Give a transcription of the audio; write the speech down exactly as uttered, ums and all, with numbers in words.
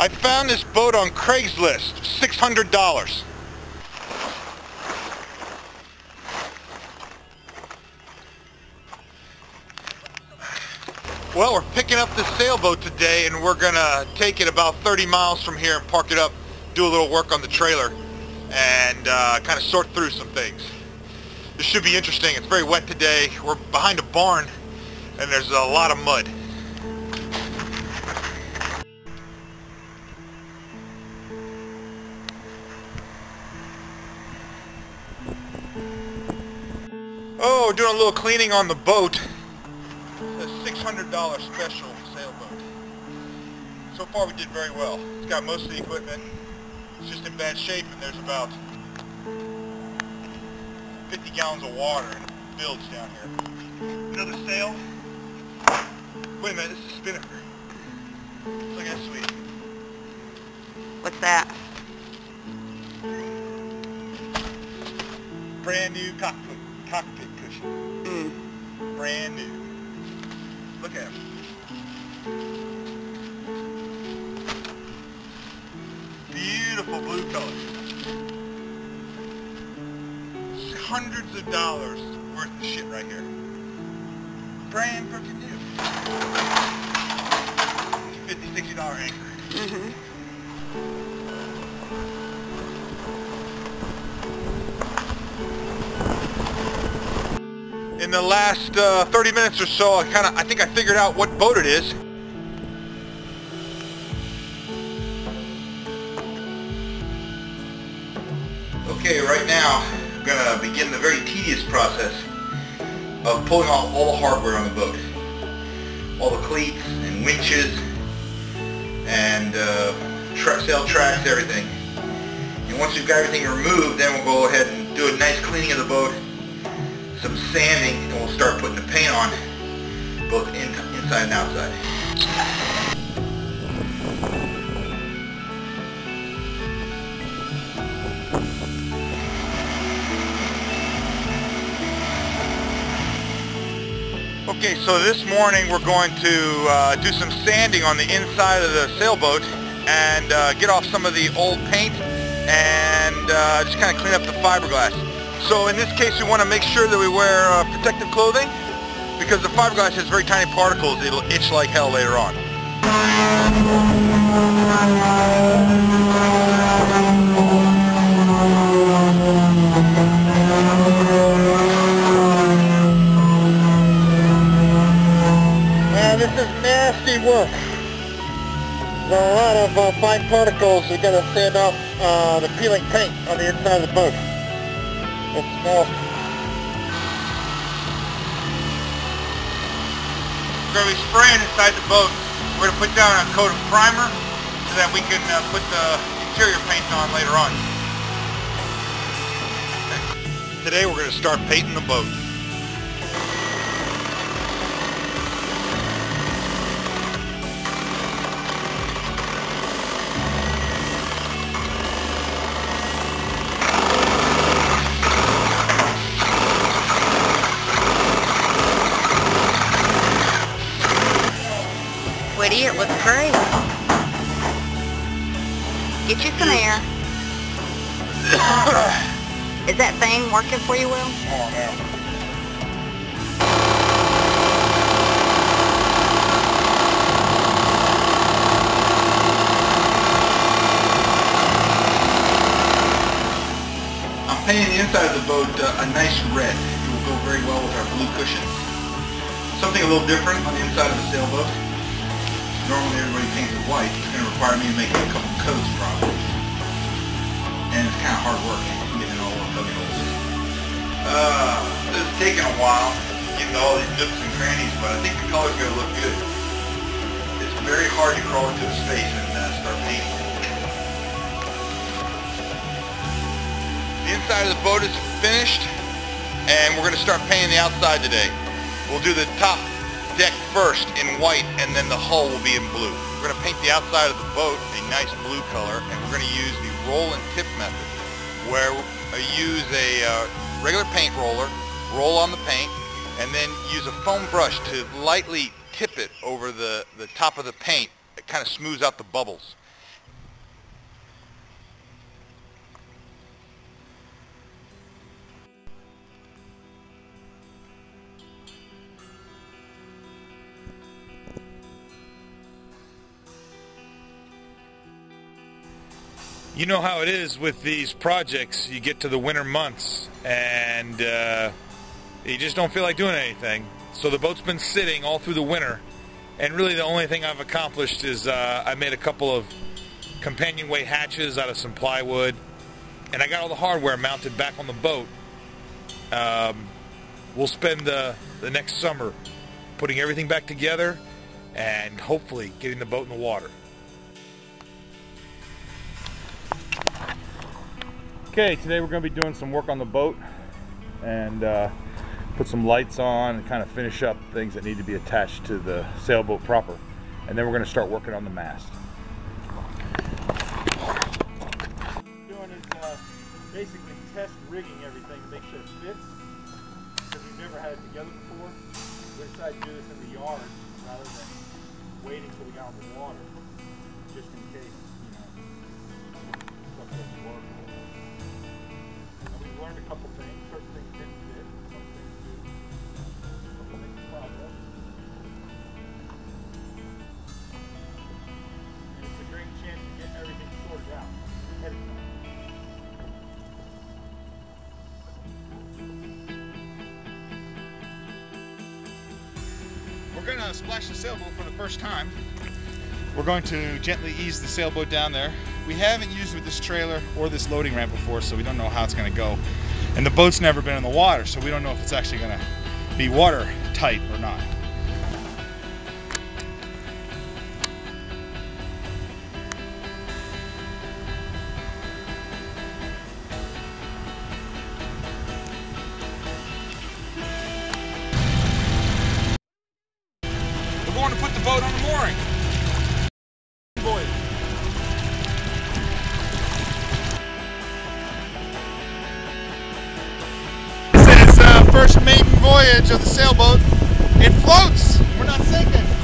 I found this boat on Craigslist, six hundred dollars. Well, we're picking up this sailboat today and we're gonna take it about thirty miles from here and park it up, do a little work on the trailer, and uh, kind of sort through some things. This should be interesting. It's very wet today. We're behind a barn and there's a lot of mud. Oh, we're doing a little cleaning on the boat. It's a six hundred dollar special sailboat. So far we did very well. It's got most of the equipment. It's just in bad shape and there's about fifty gallons of water and bilge down here. Another sail. Wait a minute, this is a spinnaker. Look at that sweet. What's that? Brand new cockpit. Cockpit cushion. Mm. Brand new. Look at him. Beautiful blue color. It's hundreds of dollars worth of shit right here. Brand freaking new. fifty, sixty dollar anchor. Mm-hmm. In the last uh, thirty minutes or so, I kind of, I think I figured out what boat it is. Okay, right now, I'm gonna begin the very tedious process of pulling off all the hardware on the boat, all the cleats and winches and uh, truck sail tracks, everything. And once you've got everything removed, then we'll go ahead and do a nice cleaning of the boat. Some sanding, and we'll start putting the paint on, both in, inside and outside. Okay, so this morning we're going to uh, do some sanding on the inside of the sailboat and uh, get off some of the old paint and uh, just kind of clean up the fiberglass. So in this case, we want to make sure that we wear uh, protective clothing because the fiberglass has very tiny particles. It'll itch like hell later on. Yeah, this is nasty work. There's a lot of uh, fine particles that are going to sand off uh, the peeling paint on the inside of the boat. It's nasty. We're going to be spraying inside the boat. We're going to put down a coat of primer so that we can uh, put the interior paint on later on. Okay. Today we're going to start painting the boat. It looks great. Get you some air. Is that thing working for you, Will? Oh, no. I'm painting the inside of the boat uh, a nice red. It will go very well with our blue cushions. Something a little different on the inside of the sailboat. Normally everybody paints it white. It's going to require me to make a couple coats probably. And it's kind of hard work getting all the cubby holes. Uh, it's taken a while getting all these nooks and crannies, but I think the color's going to look good. It's very hard to crawl into a space and uh, start painting. The inside of the boat is finished, and we're going to start painting the outside today. We'll do the top deck first in white, and then the hull will be in blue. We're going to paint the outside of the boat a nice blue color, and we're going to use the roll and tip method, where I use a uh, regular paint roller, roll on the paint, and then use a foam brush to lightly tip it over the, the top of the paint. It kind of smooths out the bubbles. You know how it is with these projects. You get to the winter months and uh, you just don't feel like doing anything. So the boat's been sitting all through the winter, and really the only thing I've accomplished is uh, I made a couple of companionway hatches out of some plywood, and I got all the hardware mounted back on the boat. Um, we'll spend the, the next summer putting everything back together and hopefully getting the boat in the water. Okay, today we're going to be doing some work on the boat and uh, put some lights on and kind of finish up things that need to be attached to the sailboat proper. And then we're going to start working on the mast. What we're doing is uh, basically test rigging everything to make sure it fits, because we've never had it together before. We decided to do this in the yard rather than waiting until we got on the water, just in case, you know, stuff doesn't work. We learned a couple things. Certain things didn't fit. Some things did. But we'll make the progress. And it's a great chance to get everything sorted out ahead of time. We're going to splash the sailboat for the first time. We're going to gently ease the sailboat down there. We haven't used with this trailer or this loading ramp before, so we don't know how it's going to go. And the boat's never been in the water, so we don't know if it's actually going to be watertight or not. We're going to put the boat on the mooring. First maiden voyage of the sailboat. It floats. We're not sinking.